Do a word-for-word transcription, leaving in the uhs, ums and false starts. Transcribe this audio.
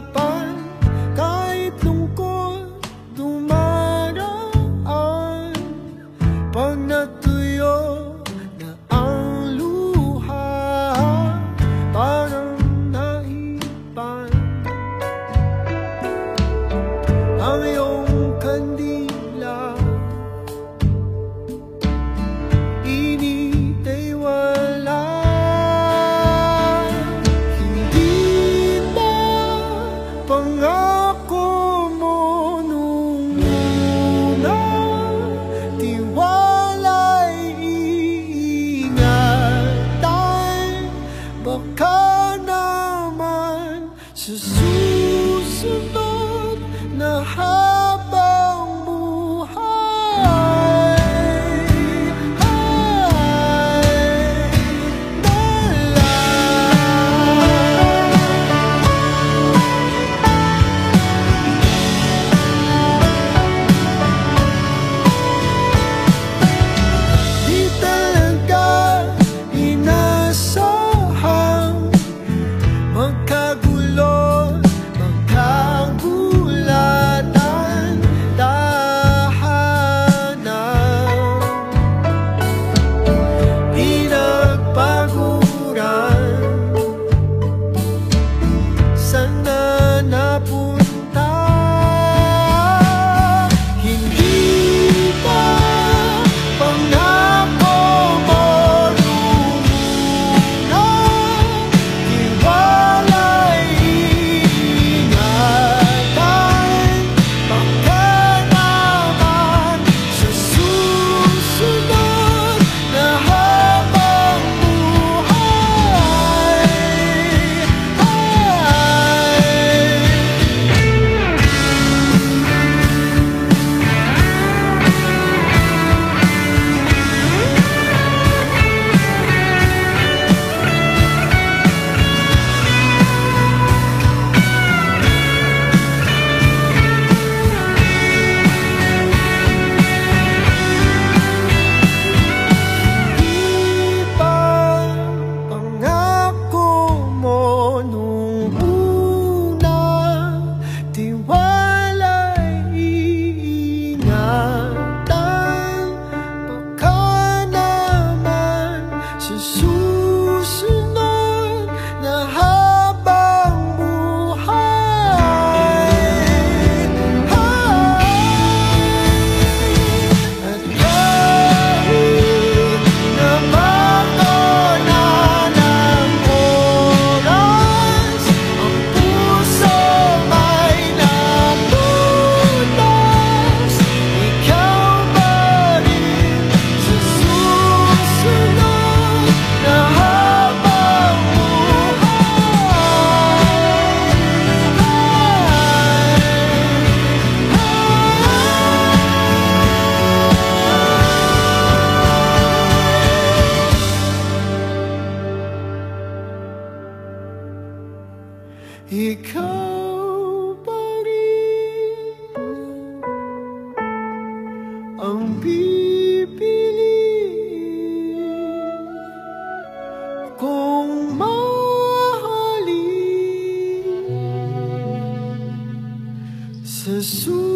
harapan, kahit lungkot dumaraan. Pag natuyo na ang luha, parang naipan ang iyong kandila. Init ay wala. Hindi ba pangako mo nung una? Tiwala'y iingatan, baka naman sa susunod na habangbuhay ay dala. Di talaga inasahang magkagulo, susunod na habangbuhay at kahit namakona ng oras, ang puso may natutas. Ikaw ba rin sa susunod ikaw pa rin ang pipiliin kong mahalin sa susunod.